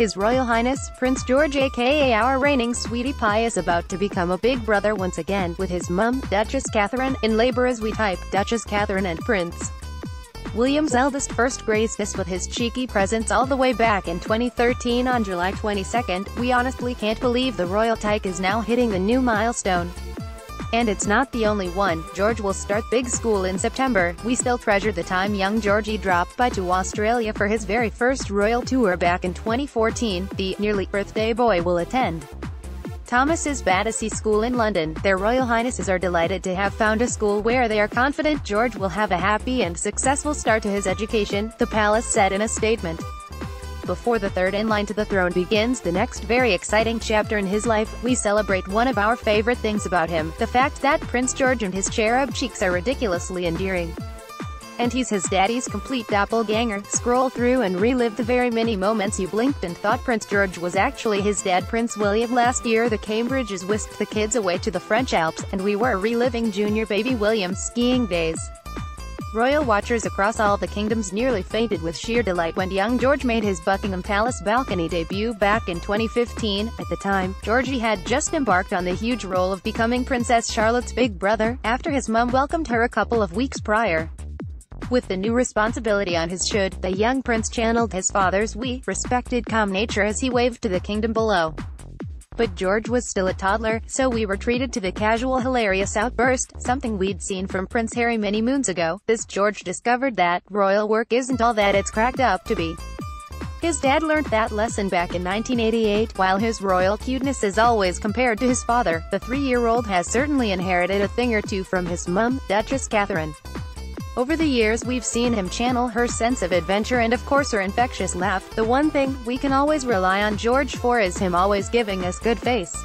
His Royal Highness, Prince George aka our reigning sweetie pie is about to become a big brother once again, with his mum, Duchess Catherine, in labour as we type. Duchess Catherine and Prince William's eldest first graced us with his cheeky presence all the way back in 2013 on July 22nd. We honestly can't believe the royal tyke is now hitting the new milestone. And it's not the only one. George will start big school in September. We still treasure the time young Georgie dropped by to Australia for his very first royal tour back in 2014. The nearly birthday boy will attend Thomas's Battersea School in London. Their Royal Highnesses are delighted to have found a school where they are confident George will have a happy and successful start to his education, the palace said in a statement. Before the third in line to the throne begins the next very exciting chapter in his life, we celebrate one of our favorite things about him, the fact that Prince George and his cherub cheeks are ridiculously endearing. And he's his daddy's complete doppelganger. Scroll through and relive the very many moments you blinked and thought Prince George was actually his dad, Prince William. Last year the Cambridges whisked the kids away to the French Alps, and we were reliving junior baby William's skiing days. Royal watchers across all the kingdoms nearly fainted with sheer delight when young George made his Buckingham Palace balcony debut back in 2015. At the time, Georgie had just embarked on the huge role of becoming Princess Charlotte's big brother, after his mum welcomed her a couple of weeks prior. With the new responsibility on his should, the young prince channeled his father's respected calm nature as he waved to the kingdom below. But George was still a toddler, so we were treated to the casual hilarious outburst, something we'd seen from Prince Harry many moons ago. This George discovered that royal work isn't all that it's cracked up to be. His dad learned that lesson back in 1988. While his royal cuteness is always compared to his father, the 3-year-old has certainly inherited a thing or two from his mum, Duchess Catherine. Over the years we've seen him channel her sense of adventure and of course her infectious laugh. The one thing we can always rely on George for is him always giving us good face.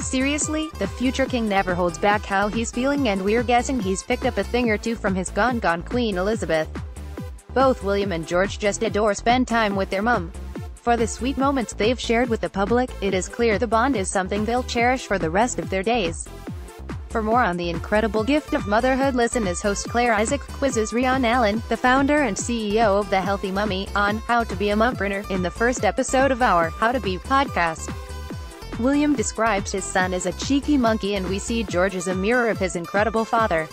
Seriously, the future king never holds back how he's feeling, and we're guessing he's picked up a thing or two from his gone Queen Elizabeth. Both William and George just adore spend time with their mum. For the sweet moments they've shared with the public, it is clear the bond is something they'll cherish for the rest of their days. For more on the incredible gift of motherhood, listen as host Claire Isaac quizzes Rian Allen, the founder and CEO of The Healthy Mummy, on How to Be a Mumpreneur, in the first episode of our How to Be podcast. William describes his son as a cheeky monkey, and we see George as a mirror of his incredible father.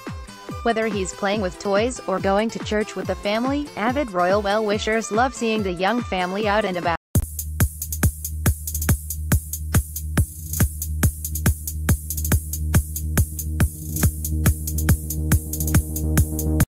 Whether he's playing with toys or going to church with the family, avid royal well-wishers love seeing the young family out and about.